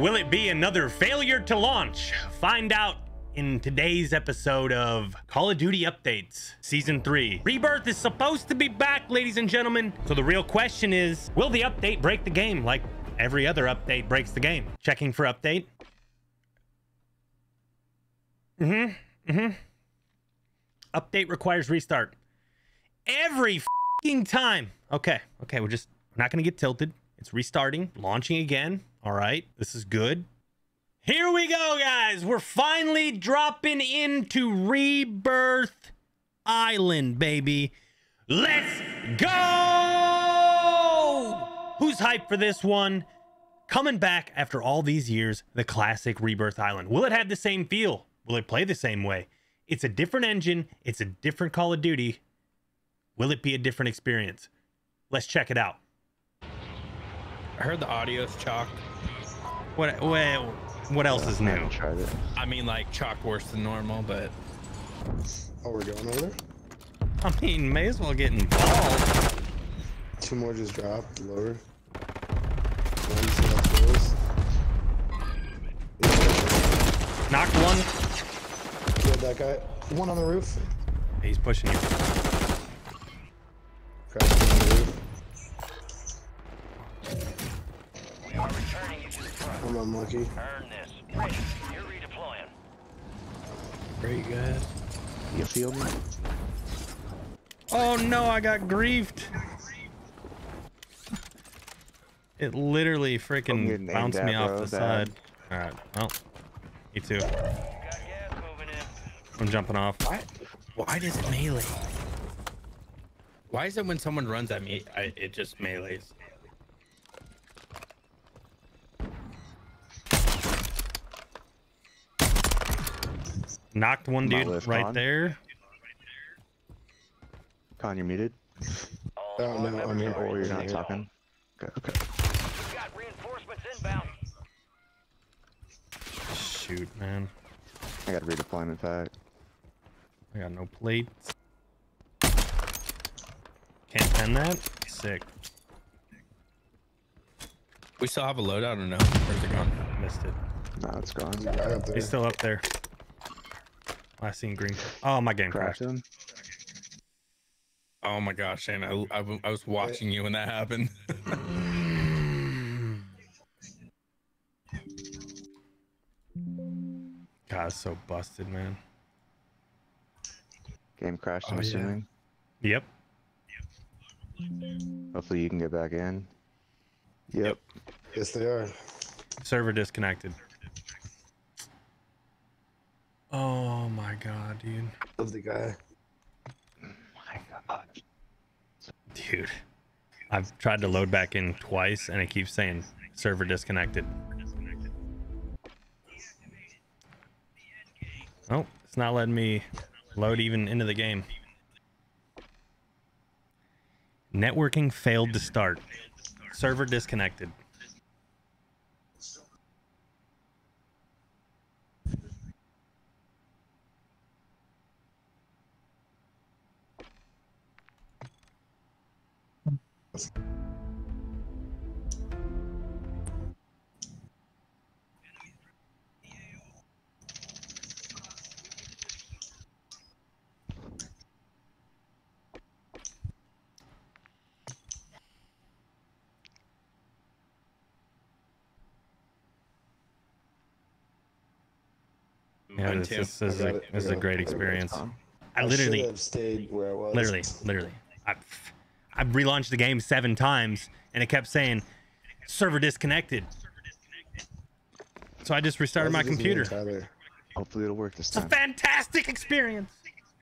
Will it be another failure to launch? Find out in today's episode of Call of Duty Updates Season 3. Rebirth is supposed to be back, ladies and gentlemen. So the real question is, will the update break the game like every other update breaks the game? Checking for update. Update requires restart. Every f***ing time. Okay, we're not gonna get tilted. It's restarting, launching again. All right, this is good. Here we go, guys. We're finally dropping into Rebirth Island, baby. Let's go! Who's hyped for this one? Coming back after all these years, the classic Rebirth Island. Will it have the same feel? Will it play the same way? It's a different engine. It's a different Call of Duty. Will it be a different experience? Let's check it out. I heard the audio's chalked. What else is new? I mean, like, chalk worse than normal, but... Oh, we're going over there? I mean, may as well get involved. Two more just dropped, lower. Knocked one. Killed that guy. One on the roof. He's pushing you. Crashing on the roof. I'm unlucky. Earn this. Ready. You're redeploying. Great, guys. You feel me? Oh no, I got griefed. It literally freaking bounced me off the side. All right. Well, you too. I'm jumping off. What? Why does it melee? Why is it when someone runs at me, it just melees? Knocked one dude right there. Con, you're muted. Oh, no, I mean, or you're not talking. Okay. We've got reinforcements inbound. Shoot, man. I got a redeployment pack. I got no plates. Can't pin that? Sick. We still have a loadout or no? Where's it gone? I missed it. Nah, it's gone. He's still up there. I seen green. Oh, my game crashed. Oh my gosh, Shane, I was watching you when that happened. God, it's so busted, man. Game crashed, I'm assuming. Yep. Hopefully you can get back in. Yep. Yes, they are. Server disconnected. Oh my god, dude. Love the guy. My god. Dude, I've tried to load back in twice and it keeps saying server disconnected. Oh, it's not letting me load even into the game. Networking failed to start. Server disconnected. Yeah, this is a great experience. I literally have stayed where I was. I've relaunched the game 7 times and it kept saying server disconnected. So I just restarted my computer. Hopefully it'll work this time. It's a fantastic experience.